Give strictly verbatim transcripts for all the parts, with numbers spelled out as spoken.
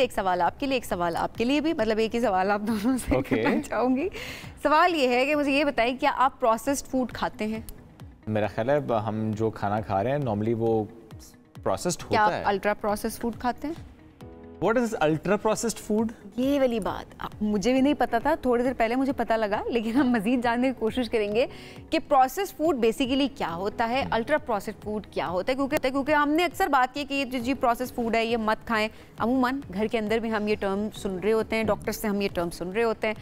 एक सवाल आपके लिए, एक सवाल आपके लिए भी, मतलब एक ही सवाल आप दोनों से okay. करना चाहूँगी। सवाल ये है कि मुझे ये बताएं, क्या आप प्रोसेस्ड फूड खाते हैं? मेरा ख्याल है हम जो खाना खा रहे हैं नॉर्मली वो प्रोसेस्ड होता है। क्या आप अल्ट्रा प्रोसेस्ड फूड खाते हैं? What is ultra processed food? ये वाली बात मुझे भी नहीं पता था, थोड़ी देर पहले मुझे पता लगा, लेकिन हम मज़ीद जानने की कोशिश करेंगे कि प्रोसेस्ड फूड बेसिकली क्या होता है, अल्ट्रा प्रोसेस्ड फूड क्या होता है, क्योंकि क्योंकि हमने अक्सर बात की कि ये जो जी प्रोसेस्ड फूड है ये मत खाएं। अमूमन घर के अंदर भी हम ये टर्म सुन रहे होते हैं, डॉक्टर से हम ये टर्म सुन रहे होते हैं।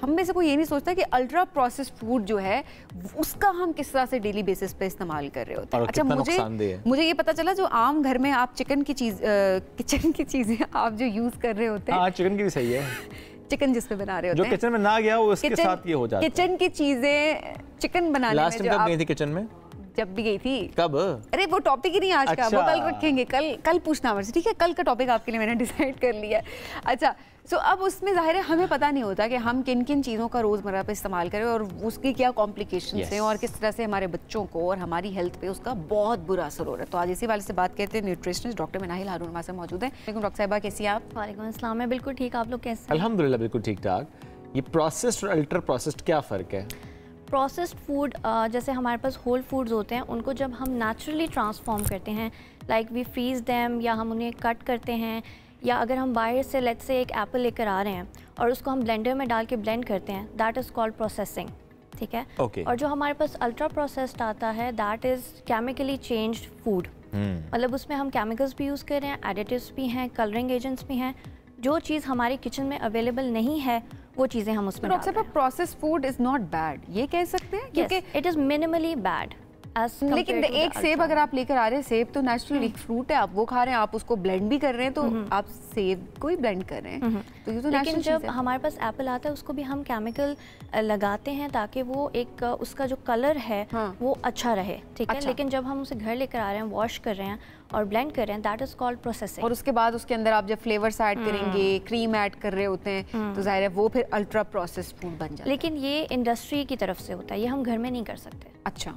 हम में से कोई ये नहीं सोचता कि अल्ट्रा प्रोसेस्ड फूड जो है उसका हम किस तरह से डेली बेसिस पे इस्तेमाल कर रहे होते हैं। अच्छा, मुझे मुझे ये पता चला जो आम घर में आप चिकन की चीज किचन की चीजें आप जो यूज कर रहे होते हैं। हाँ, चिकन की भी सही है। चिकन जिसपे बना रहे होते हैं, जो किचन में ना गया वो उसके साथ ये हो जाता है। किचन की चीजें चिकन बनाने में, लास्ट टाइम कब गई थी किचन में? जब भी गई थी। कब? अरे वो टॉपिक ही नहीं आज अच्छा। का वो कल रखेंगे, कल कल पूछना मुझसे, ठीक है? कल का टॉपिक आपके लिए मैंने डिसाइड कर लिया है। अच्छा, सो अब उसमें ज़ाहिर है हमें पता नहीं होता कि हम किन किन चीज़ों का रोज़मर्रा पे इस्तेमाल करें और उसकी क्या कॉम्प्लिकेशंस हैं और किस तरह से हमारे बच्चों को और हमारी हेल्थ पे उसका बहुत बुरा असर हो रहा है। तो आज इसी वाले से बात करते हैं। न्यूट्रिशनिस्ट डॉक्टर मनाहिल हारून हमारे साथ मौजूद हैं। लेकिन डॉक्टर साहबा कैसी हैं आप? वालेकुम अस्सलाम, मैं बिल्कुल ठीक, आप लोग कैसे? अल्हम्दुलिल्लाह बिल्कुल ठीक ठाक। ये प्रोसेस्ड और अल्ट्रा प्रोसेस्ड क्या फ़र्क है? प्रोसेस्ड फूड जैसे हमारे पास होल फूड्स होते हैं, उनको जब हम नेचुरली ट्रांसफॉर्म करते हैं, लाइक वी फ्रीज दैम या हम उन्हें कट करते हैं, या अगर हम बाहर से लेट्स से एक एप्पल लेकर आ रहे हैं और उसको हम ब्लेंडर में डाल के ब्लेंड करते हैं, दैट इज़ कॉल्ड प्रोसेसिंग, ठीक है? okay. और जो हमारे पास अल्ट्रा प्रोसेस्ड आता है that is chemically changed food, मतलब उसमें हम केमिकल्स भी यूज़ कर रहे हैं, एडिटिव्स भी हैं, कलरिंग एजेंट्स भी हैं, जो चीज़ हमारे किचन में अवेलेबल नहीं है वो चीज़ें हम उसमें डालते हैं। Process food is not bad, ये कह सकते हैं क्योंकि इट इज़ मिनिमली बैड। लेकिन एक सेब अगर आप लेकर आ रहे हैं, सेब तो नेचुरल एक फ्रूट है, आप वो खा रहे हैं, आप उसको ब्लेंड भी कर रहे हैं, तो आप सेब को ही ब्लेंड कर रहे हैं, तो ये तो नेचुरल चीज़ है। जब हमारे पास एप्पल आता है उसको भी हम केमिकल लगाते हैं ताकि वो एक उसका जो कलर है वो अच्छा रहे, ठीक है? लेकिन जब हम उसे घर लेकर आ रहे हैं, वॉश कर रहे हैं और ब्लेंड कर रहे हैं, दैट इज़ कॉल्ड प्रोसेसिंग। और उसके बाद उसके अंदर आप जब फ्लेवर्स ऐड करेंगे, क्रीम ऐड कर रहे होते हैं, तो जाहिर है वो फिर अल्ट्रा प्रोसेस्ड फूड बन जाता है। लेकिन ये इंडस्ट्री की तरफ से होता है, ये हम घर में नहीं कर सकते। अच्छा,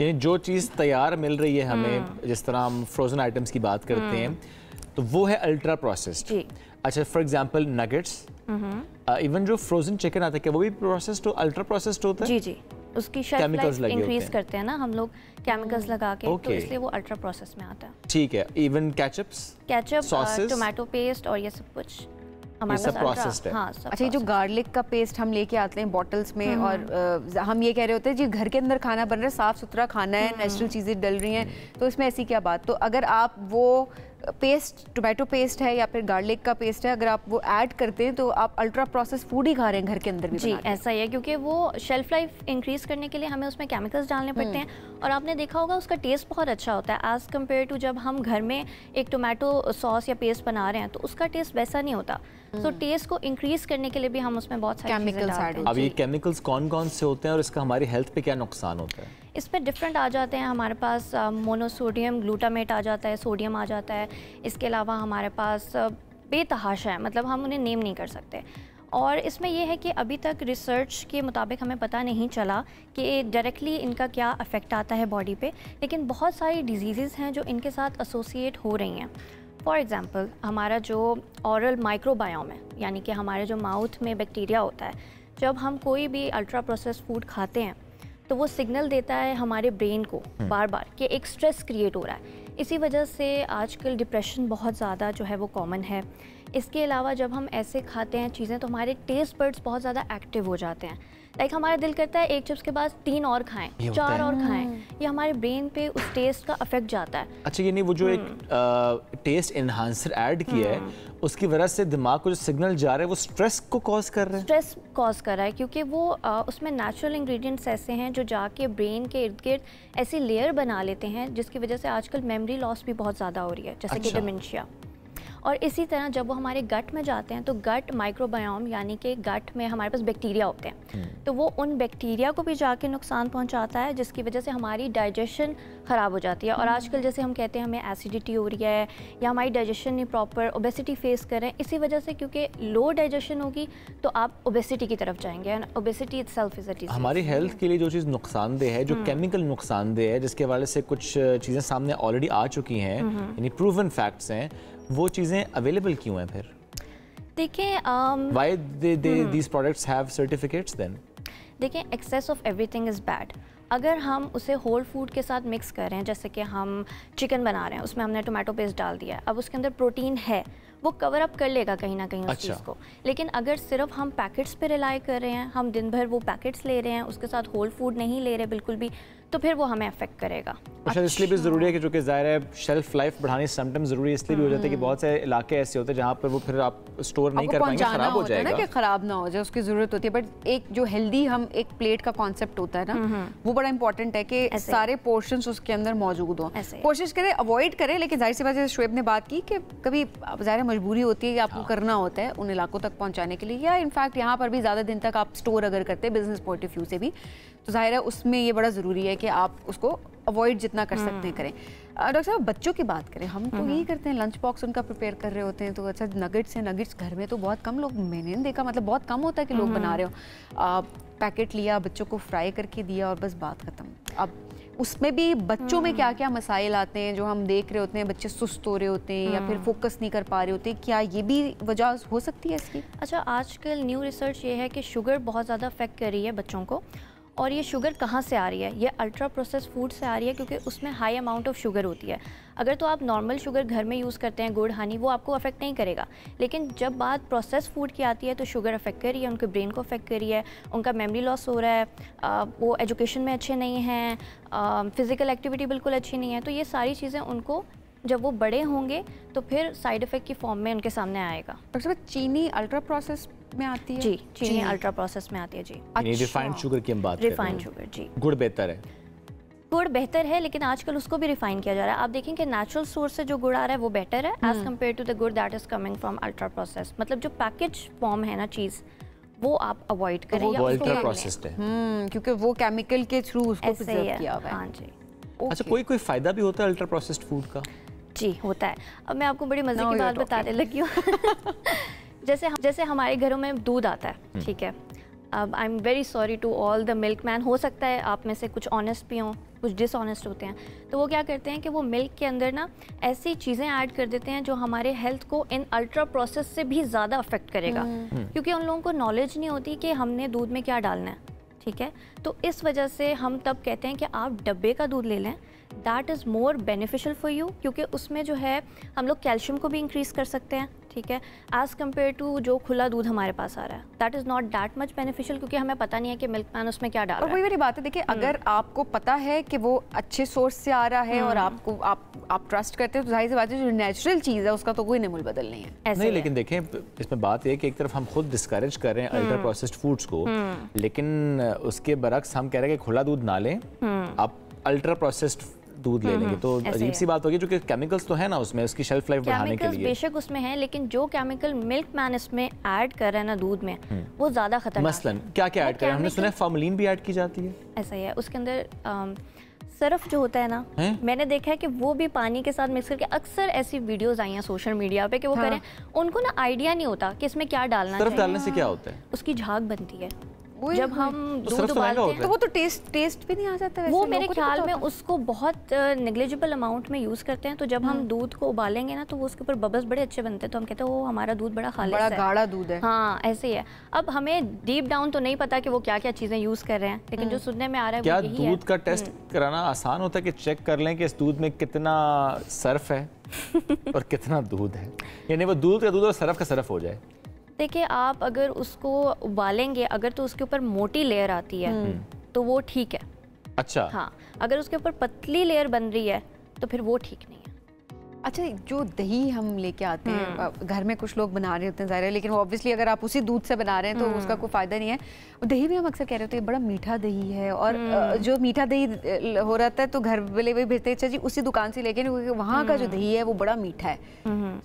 यानी जो चीज़ तैयार मिल रही है हमें, जिस तरह हम फ्रोजन आइटम्स की बात करते हैं, तो वो है अल्ट्रा प्रोसेस्ड। अच्छा, फॉर एग्जांपल नगेट्स, इवन जो फ्रोजन चिकन आता है, वो भी प्रोसेस्ड अल्ट्रा प्रोसेस्ड होता है। जी जी, उसकी शेल्फ लाइफ इंक्रीज करते हैं ना हम लोग केमिकल्स लगा के, okay. तो इसलिए वो अल्ट्रा प्रोसेस में आता है, ठीक है? Even ketchups, ketchup, tomato paste और ये सब कुछ हमारे पास प्रोसेस्ड है। हाँ, अच्छा, ये जो गार्लिक का पेस्ट हम लेके आते हैं बॉटल्स में और आ, हम ये कह रहे होते हैं जी घर के अंदर खाना बन रहा है, साफ सुथरा खाना है, नेचुरल चीज़ें डल रही हैं, तो इसमें ऐसी क्या बात? तो अगर आप वो पेस्ट, टोमेटो पेस्ट है या फिर गार्लिक का पेस्ट है, अगर आप वो ऐड करते हैं तो आप अल्ट्रा प्रोसेस फूड ही खा रहे हैं घर के अंदर भी। जी, ऐसा ही है, क्योंकि वो शेल्फ लाइफ इंक्रीज करने के लिए हमें उसमें केमिकल्स डालने पड़ते हैं और आपने देखा होगा उसका टेस्ट बहुत अच्छा होता है एज़ कम्पेयर टू जब हम घर में एक टोमेटो सॉस या पेस्ट बना रहे हैं, तो उसका टेस्ट वैसा नहीं होता। सो टेस्ट को इंक्रीज करने के लिए भी हम उसमें बहुत सारे केमिकल्स ऐड होते हैं। अब ये केमिकल्स कौन कौन से होते हैं और इसका हमारी हेल्थ पे क्या नुकसान होता है? इसमें डिफरेंट आ जाते हैं, हमारे पास मोनोसोडियम ग्लूटामेट आ जाता है, सोडियम आ जाता है, इसके अलावा हमारे पास बेतहाशा है, मतलब हम उन्हें नेम नहीं कर सकते। और इसमें यह है कि अभी तक रिसर्च के मुताबिक हमें पता नहीं चला कि डायरेक्टली इनका क्या इफेक्ट आता है बॉडी पे, लेकिन बहुत सारी डिजीज़ हैं जो इनके साथ एसोसिएट हो रही हैं। फॉर एग्ज़ाम्पल, हमारा जो औरल माइक्रोबायोम है, यानी कि हमारे जो माउथ में बैक्टीरिया होता है, जब हम कोई भी अल्ट्रा प्रोसेस्ड फूड खाते हैं तो वो सिग्नल देता है हमारे ब्रेन को बार बार कि एक स्ट्रेस क्रिएट हो रहा है। इसी वजह से आजकल डिप्रेशन बहुत ज़्यादा जो है वो कॉमन है। इसके अलावा जब हम ऐसे खाते हैं चीज़ें तो हमारे टेस्ट बड्स बहुत ज़्यादा एक्टिव हो जाते हैं, लाइक हमारा दिल करता है एक चिप्स के बाद तीन और खाएं, चार और खाएं, ये हमारे ब्रेन पे उस टेस्ट का इफेक्ट जाता है। अच्छा, ये नहीं वो जो एक टेस्ट एनहांसर ऐड किया है उसकी वजह से दिमाग को जो सिग्नल जा रहा है वो स्ट्रेस को कॉज कर रहा है, स्ट्रेस कॉज कर रहा है, क्योंकि वो आ, उसमें नेचुरल इंग्रेडिएंट्स ऐसे हैं जो जाके ब्रेन के इर्द गिर्द ऐसी लेयर बना लेते हैं जिसकी वजह से आजकल मेमोरी लॉस भी बहुत ज़्यादा हो रही है, जैसे कि डिमेंशिया। और इसी तरह जब वो हमारे गट में जाते हैं तो गट माइक्रोबायोम, यानी कि गट में हमारे पास बैक्टीरिया होते हैं, तो वो उन बैक्टीरिया को भी जाके नुकसान पहुंचाता है जिसकी वजह से हमारी डाइजेशन ख़राब हो जाती है। और आजकल जैसे हम कहते हैं हमें एसिडिटी हो रही है या हमारी डाइजेशन नहीं प्रॉपर, ओबेसिटी फेस कर रहे हैं, इसी वजह से, क्योंकि लो डाइजेशन होगी तो आप ओबेसिटी की तरफ जाएंगे, and obesity itself is a disease. हमारी हेल्थ के लिए जो चीज़ नुकसानदेह है, जो केमिकल नुकसानदेह है, जिसके हवाले से कुछ चीज़ें सामने ऑलरेडी आ चुकी हैं, यानी प्रूवन फैक्ट्स हैं, वो चीज़ें अवेलेबल क्यों हैं फिर? देखें, why they these products have certificates then? देखें, excess of everything is bad. अगर हम उसे होल फूड के साथ मिक्स कर रहे हैं, जैसे कि हम चिकन बना रहे हैं, उसमें हमने टोमेटो पेस्ट डाल दिया है, अब उसके अंदर प्रोटीन है, वो कवर अप कर लेगा कहीं ना कहीं उस चीज़ को। लेकिन अगर सिर्फ हम पैकेट्स पे रिलाई कर रहे हैं, हम दिन भर वो पैकेट्स ले रहे हैं, उसके साथ होल फूड नहीं ले रहे बिल्कुल भी, तो फिर वो हमें अफेक्ट करेगा। अच्छा, इसलिए भी ज़रूरी है कि जो कि ज़ाहिर है शेल्फ लाइफ बढ़ाने सिम्टम ज़रूरी इसलिए भी हो जाते हैं कि बहुत सारे इलाके ऐसे होते हैं जहाँ पर वो फिर आप स्टोर नहीं कर पाएंगे, खराब हो जाएगा ना, कि ख़राब ना हो जाए उसकी ज़रूरत होती है। बट एक जो हेल्दी हम एक प्लेट का कॉन्सेप्ट होता है ना, वो बड़ा इंपॉर्टेंट है कि सारे पोर्शंस उसके अंदर मौजूद हों। कोशिश करें अवॉइड करें, लेकिन ज़ाहिर सी बात है, शुएब ने बात की कि कभी ज़ाहिर मजबूरी होती है कि आपको करना होता है उन इलाकों तक पहुँचाने के लिए, या इनफैक्ट यहाँ पर भी ज़्यादा दिन तक आप स्टोर अगर करते हैं बिजनेस पॉइंट ऑफ व्यू से भी, तो ज़ाहिर है उसमें ये बड़ा ज़रूरी है कि आप उसको अवॉइड जितना कर सकते हैं करें। डॉक्टर साहब, बच्चों की बात करें, हम तो यही करते हैं, लंच बॉक्स उनका प्रिपेयर कर रहे होते हैं, तो अच्छा नगेट्स हैं, नगेट्स घर में तो बहुत कम लोग, मैंने नहीं देखा, मतलब बहुत कम होता है कि लोग बना रहे हो, आप पैकेट लिया, बच्चों को फ्राई करके दिया और बस बात ख़त्म। अब उसमें भी बच्चों में क्या क्या मसाइल आते हैं जो हम देख रहे होते हैं, बच्चे सुस्त हो रहे होते हैं या फिर फोकस नहीं कर पा रहे होते हैं, क्या ये भी वजह हो सकती है इसकी? अच्छा, आजकल न्यू रिसर्च ये है कि शुगर बहुत ज़्यादा अफेक्ट कर रही है बच्चों को, और ये शुगर कहाँ से आ रही है? ये अल्ट्रा प्रोसेस फूड से आ रही है, क्योंकि उसमें हाई अमाउंट ऑफ शुगर होती है। अगर तो आप नॉर्मल शुगर घर में यूज़ करते हैं, गुड़, हनी, वो आपको अफेक्ट नहीं करेगा, लेकिन जब बात प्रोसेस फूड की आती है तो शुगर अफेक्ट कर रही है, उनके ब्रेन को अफेक्ट कर रही है, उनका मेमोरी लॉस हो रहा है, आ, वो एजुकेशन में अच्छे नहीं हैं, फ़िज़िकल एक्टिविटी बिल्कुल अच्छी नहीं है, तो ये सारी चीज़ें उनको जब वो बड़े होंगे तो फिर साइड इफ़ेक्ट की फॉर्म में उनके सामने आएगा। डॉक्टर साहब, चीनी अल्ट्रा प्रोसेस में आती है? जी, चीनी अल्ट्रा प्रोसेस में आती है जी। रिफाइंड शुगर की हम बात कर रहे हैं। रिफाइंड शुगर जी। गुड़ बेहतर है? गुड़ बेहतर है, लेकिन आजकल उसको भी रिफाइन किया जा रहा है। आप देखें कि नेचुरल सोर्स से जो गुड़ आ रहा है वो बेहतर है as compare to the gur that is coming from ultra process. मतलब जो पैकेज फॉर्म है ना चीज़, वो आप अवॉइड करें, या अल्ट्रा प्रोसेस्ड है क्योंकि वो केमिकल के थ्रू उसको प्रिजर्व किया हुआ है। हां जी। अच्छा, कोई कोई फायदा भी होता है अल्ट्रा प्रोसेस्ड फूड का? जी होता है। अब मैं आपको बड़ी मजे की बात बताने लगी हूँ। जैसे हम, जैसे हमारे घरों में दूध आता है, ठीक है, अब I am very sorry to all the milk man, हो सकता है आप में से कुछ ऑनेस्ट भी हों, कुछ डिसऑनेस्ट होते हैं, तो वो क्या करते हैं कि वो मिल्क के अंदर ना ऐसी चीज़ें ऐड कर देते हैं जो हमारे हेल्थ को इन अल्ट्रा प्रोसेस से भी ज़्यादा अफेक्ट करेगा, क्योंकि उन लोगों को नॉलेज नहीं होती कि हमने दूध में क्या डालना है, ठीक है। तो इस वजह से हम तब कहते हैं कि आप डब्बे का दूध ले लें, that is more beneficial for you, क्योंकि उसमें जो है हम लोग कैल्शियम को भी इंक्रीज़ कर सकते हैं, ठीक है, एज़ कम्पेयर टू जो खुला दूध हमारे पास आ रहा है, that is not that much beneficial, क्योंकि हमें पता नहीं है कि मिल्क मैन उसमें क्या डाल रहा है। और वही वाली बात है, देखिए अगर आपको पता है कि वो अच्छे सोर्स से आ रहा है और आपको आप आप ट्रस्ट करते हैं, तो जाहिर सी बात है जो नेचुरल चीज़ है उसका तो कोई निमूल बदल नहीं है, ऐसे नहीं है। लेकिन देखें, इसमें बात यह कि एक तरफ हम खुद डिस्करेज कर रहे हैं अल्ट्रा प्रोसेस्ड फूड्स को, लेकिन उसके बरक्स हम कह रहे हैं कि खुला दूध ना लें, आप अल्ट्रा प्रोसेस्ड दूध ले लेंगे, तो अजीब सी बात होगी, क्योंकि केमिकल्स तो है ना उसमें, उसकी शेल्फ लाइफ बढ़ाने के लिए बेशक उसमें है, लेकिन जो केमिकल मिल्क मैन इसमें ऐड कर रहा है ना दूध में, वो ज्यादा खतरनाक। मसलन क्या क्या ऐड कर रहे हैं? हमने सुना है फॉर्मलिन भी ऐड की जाती है। ऐसा ही है, उसके अंदर सरफ जो होता है ना, है? मैंने देखा है कि वो भी पानी के साथ मिक्स करके, अक्सर ऐसी वीडियोस आई हैं सोशल मीडिया पे कि वो हाँ। करें, उनको ना आइडिया नहीं होता कि इसमें क्या डालना है। सरफ डालने से क्या होता है? उसकी झाग बनती है, जब हम दूध उबालते हैं तो वो तो टेस्ट टेस्ट भी नहीं आ जाता है। वो मेरे ख्याल में उसको बहुत नेग्लिजिबल अमाउंट में यूज़ करते हैं, तो जब हम दूध को उबालेंगे ना तो वो उसके ऊपर बबल्स बड़े अच्छे बनते हैं, तो हम कहते हैं वो हमारा दूध बड़ा खालिस है, बड़ा गाढ़ा दूध है। हाँ, ऐसे ही है। अब हमें डीप डाउन तो नहीं पता कि वो क्या क्या चीज़ें यूज़ कर रहे हैं, लेकिन जो सुनने में आ रहा है। क्या दूध का टेस्ट कराना आसान होता है कि चेक कर लें कि इस दूध में कितना सर्फ है और कितना दूध है, यानी वो दूध का दूध और सर्फ का सर्फ हो जाए? देखिए, आप अगर उसको उबालेंगे, अगर तो उसके ऊपर मोटी लेयर आती है तो वो ठीक है। अच्छा। हाँ, अगर उसके ऊपर पतली लेयर बन रही है तो फिर वो ठीक नहीं है। अच्छा, जो दही हम लेके आते हैं, घर में कुछ लोग बना रहे होते हैं ज़ाहिर है, लेकिन वो ऑब्वियसली अगर आप उसी दूध से बना रहे हैं तो उसका कोई फ़ायदा नहीं है। दही भी हम अक्सर कह रहे होते हैं बड़ा मीठा दही है, और जो मीठा दही हो रहा है तो घर वाले भी भेजते हैं, अच्छा जी उसी दुकान से लेके, क्योंकि वहाँ का जो दही है वो बड़ा मीठा है,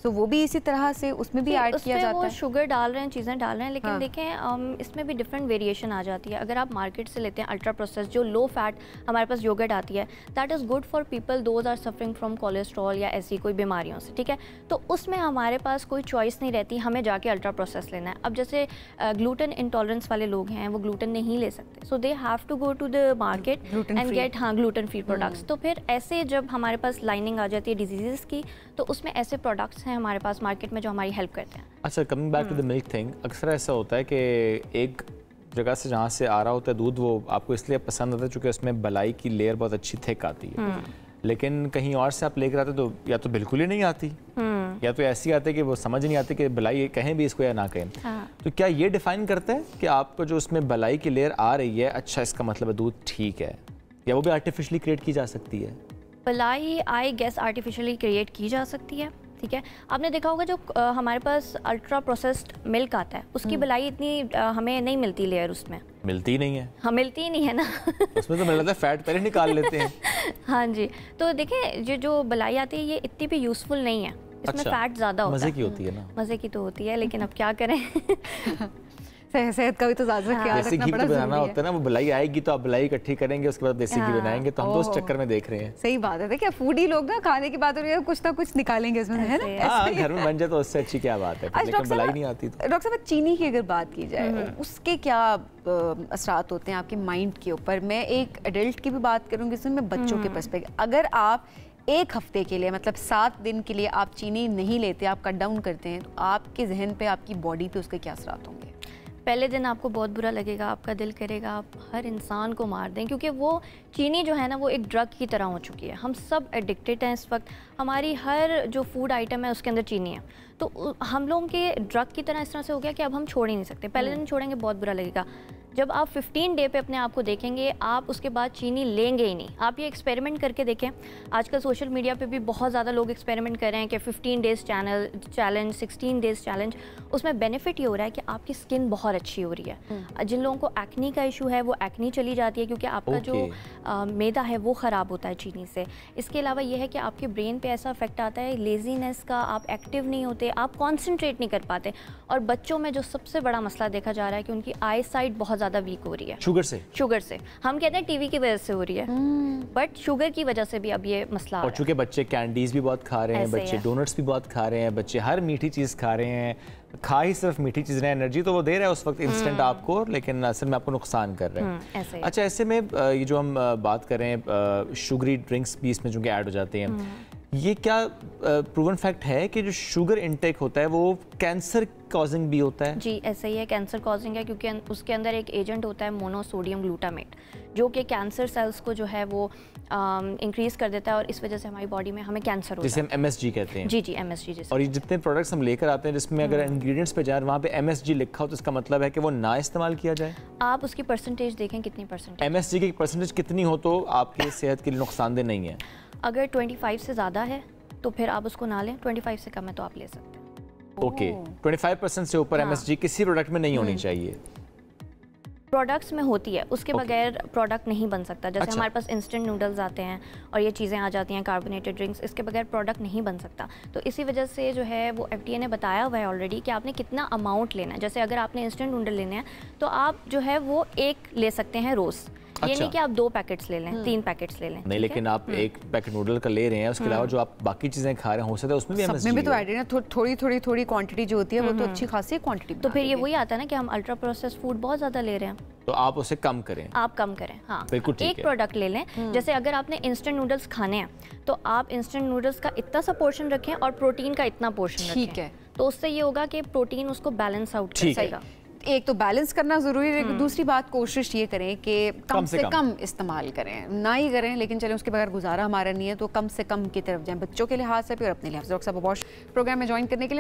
तो वो भी इसी तरह से उसमें भी ऐड किया जाता है, शुगर डाल रहे हैं, चीज़ें डाल रहे हैं। लेकिन देखें, इसमें भी डिफरेंट वेरिएशन आ जाती है। अगर आप मार्केट से लेते हैं अल्ट्रा प्रोसेस, जो लो फैट हमारे पास योगर्ट आती है, that is good for people those are suffering from cholesterol या ऐसी कोई बीमारियों से, ठीक है। तो उसमें हमारे पास कोई चॉइस नहीं रहती, हमें जाके अल्ट्रा प्रोसेस लेना है। अब जैसे ग्लूटेन इंटॉलरेंस वाले लोग हैं वो ग्लूटेन नहीं ले सकते, so they have to go to the market and get हाँ ग्लूटेन फ्री प्रोडक्ट्स। तो फिर ऐसे जब हमारे पास लाइनिंग आ जाती है डिजीजेस की, तो उसमें ऐसे प्रोडक्ट्स हैं हमारे पास मार्केट में जो हमारी हेल्प करते हैं। अच्छा, coming back to the milk thing, अक्सर ऐसा होता है कि एक जगह से जहाँ से आ रहा होता है दूध वो आपको इसलिए पसंद आता है क्योंकि उसमें मलाई की लेयर बहुत अच्छी थिक आती है, लेकिन कहीं और से आप लेकर आते तो या तो बिल्कुल ही नहीं आती या तो ऐसी आते कि वो समझ नहीं आते कि भलाई कहें भी इसको या ना कहें। हाँ। तो क्या ये डिफाइन करता है कि आपको जो उसमें भलाई की लेयर आ रही है, अच्छा इसका मतलब है दूध ठीक है, या वो भी आर्टिफिशियली क्रिएट की जा सकती है? भलाई आई गेस आर्टिफिशियली क्रिएट की जा सकती है, ठीक है। आपने देखा होगा जो आ, हमारे पास अल्ट्रा प्रोसेस्ड मिल्क आता है उसकी भलाई इतनी आ, हमें नहीं मिलती, लेयर उसमें मिलती नहीं है। हाँ, मिलती ही नहीं है ना उसमें तो मिल जाता है, फैट पहले निकाल लेते हैं हाँ जी। तो देखिए ये जो भलाई आती है ये इतनी भी यूजफुल नहीं है, इसमें अच्छा, फैट ज़्यादा होता है। मज़े की होती है ना, मज़े की तो होती है, लेकिन अब क्या करें सेहत का भी तो ज़्यादा ख्याल रखना, देसी घी तो बनाना होता है ना, वो भलाई आएगी तो आप भलाई इकट्ठी करेंगे उसके बाद देसी घी बनाएंगे, तो हम तो उस चक्कर में देख रहे हैं। सही बात है, देखिए फूडी लोग ना खाने की बात हो रही है कुछ ना कुछ निकालेंगे उसमें, है ना, घर में बन जाए तो उससे अच्छी क्या बात है, लेकिन भलाई नहीं आती। तो डॉक्टर साहब चीनी की अगर बात की जाए उसके क्या असरात होते हैं आपके माइंड के ऊपर? मैं एक एडल्ट की भी बात करूँगी इसमें, बच्चों के पर्सपेक्टिव। अगर आप एक हफ्ते के लिए मतलब सात दिन के लिए आप चीनी नहीं लेते, आप कट डाउन करते हैं, तो आपके जहन पे आपकी बॉडी पे उसके क्या असरात होंगे? पहले दिन आपको बहुत बुरा लगेगा, आपका दिल करेगा आप हर इंसान को मार दें, क्योंकि वो चीनी जो है ना वो एक ड्रग की तरह हो चुकी है। हम सब एडिक्टेड हैं इस वक्त, हमारी हर जो फूड आइटम है उसके अंदर चीनी है, तो हम लोगों के ड्रग की तरह इस तरह से हो गया कि अब हम छोड़ ही नहीं सकते। पहले दिन छोड़ेंगे बहुत बुरा लगेगा, जब आप फिफ्टीन डे पे अपने आप को देखेंगे आप उसके बाद चीनी लेंगे ही नहीं। आप ये एक्सपेरिमेंट करके देखें, आजकल सोशल मीडिया पे भी बहुत ज़्यादा लोग एक्सपेरिमेंट कर रहे हैं कि fifteen days channel challenge, sixteen days challenge, उसमें बेनिफिट ये हो रहा है कि आपकी स्किन बहुत अच्छी हो रही है। जिन लोगों को एक्नी का इशू है वो एक्नी चली जाती है, क्योंकि आपका जो आ, मैदा है वो ख़राब होता है चीनी से। इसके अलावा ये है कि आपके ब्रेन पर ऐसा इफेक्ट आता है लेजीनेस का, आप एक्टिव नहीं होते, आप कॉन्सेंट्रेट नहीं कर पाते। और बच्चों में जो सबसे बड़ा मसला देखा जा रहा है कि उनकी आई साइट बहुत ज़्यादा वीक हो रही है शुगर से। शुगर से हम कहते हैं टीवी की वजह से हो रही है, बट शुगर की वजह से भी अब ये मसला, और चूंकि बच्चे कैंडीज भी बहुत खा रहे हैं, बच्चे डोनट्स भी बहुत खा रहे हैं, बच्चे हर मीठी चीज़ खा रहे हैं, खा ही सिर्फ मीठी चीज़ें, एनर्जी तो वो दे रहा है उस वक्त इंस्टेंट आपको, लेकिन असल में आपको नुकसान कर रहे हैं। ऐसे अच्छा, ऐसे में ये जो हम बात कर रहे हैं शुगरी ड्रिंक्स भी इसमें चूँकि ऐड हो जाते हैं, ये क्या प्रूवन फैक्ट है कि जो शुगर इंटेक होता है वो कैंसर कॉजिंग भी होता है? जी ऐसा ही है, कैंसर कॉजिंग है, क्योंकि उसके अंदर एक एजेंट होता है मोनोसोडियम ग्लूटामेट, जो कि कैंसर सेल्स को जो है वो इंक्रीज कर देता है, और इस वजह से हमारी बॉडी में हमें कैंसर होता है, जिसे हम एमएसजी कहते हैं। जी जी एमएसजी जी। और ये जितने प्रोडक्ट्स हम लेकर आते हैं जिसमें अगर इंग्रेडिएंट्स पे जाए वहाँ पे एमएसजी लिखा हो तो इसका मतलब है कि वो ना इस्तेमाल किया जाए। आप उसकी परसेंटेज देखें कितनी परसेंटेज, एमएसजी की परसेंटेज कितनी हो तो आपकी सेहत के लिए नुकसानदेह नहीं है। अगर पच्चीस से ज़्यादा है तो फिर आप उसको ना लें, पच्चीस से कम है तो आप ले सकते हैं। ओके, पच्चीस परसेंट से ऊपर एमएसजी किसी प्रोडक्ट में नहीं होनी चाहिए। प्रोडक्ट्स में होती है, उसके okay. बगैर प्रोडक्ट नहीं बन सकता। जैसे अच्छा। हमारे पास इंस्टेंट नूडल्स आते हैं और ये चीज़ें आ जाती हैं, कार्बोनेटेड ड्रिंक्स, इसके बगैर प्रोडक्ट नहीं बन सकता। तो इसी वजह से जो है वो एफडीए ने बताया हुआ है ऑलरेडी कि आपने कितना अमाउंट लेना है। जैसे अगर आपने इंस्टेंट नूडल लेने हैं तो आप जो है वो एक ले सकते हैं रोज़, ये अच्छा। नहीं कि आप दो पैकेट्स ले लें, तीन पैकेट्स ले लें, नहीं, लेकिन आप एक पैकेट नूडल का ले रहे हैं, उसके अलावा जो आप बाकी चीजें खा रहे हैं हो सकता है उसमें भी एमएसजी में तो ऐड है, थोड़ी थोड़ी थोड़ी क्वांटिटी जो होती है वो तो अच्छी खासी क्वांटिटी। तो फिर ये वही आता है ना कि हम अल्ट्रा प्रोसेस्ड फूड बहुत ज्यादा ले रहे हैं, तो आप उसे कम करें, आप कम करें। हाँ बिल्कुल, एक प्रोडक्ट ले लें। जैसे अगर आपने इंस्टेंट नूडल्स खाने हैं तो आप इंस्टेंट नूडल्स का इतना सा पोर्शन रखें और प्रोटीन का इतना पोर्शन, ठीक है, तो उससे ये होगा कि प्रोटीन उसको बैलेंस आउट कर जाएगा। एक तो बैलेंस करना ज़रूरी है, दूसरी बात कोशिश ये करें कि कम, कम से कम, कम इस्तेमाल करें, ना ही करें, लेकिन चलें उसके बगैर गुजारा हमारा नहीं है, तो कम से कम की तरफ जाएं, बच्चों के लिहाज से भी और अपने लिहाज से। डॉक्टर साहब बहुत प्रोग्राम में ज्वाइन करने के लिए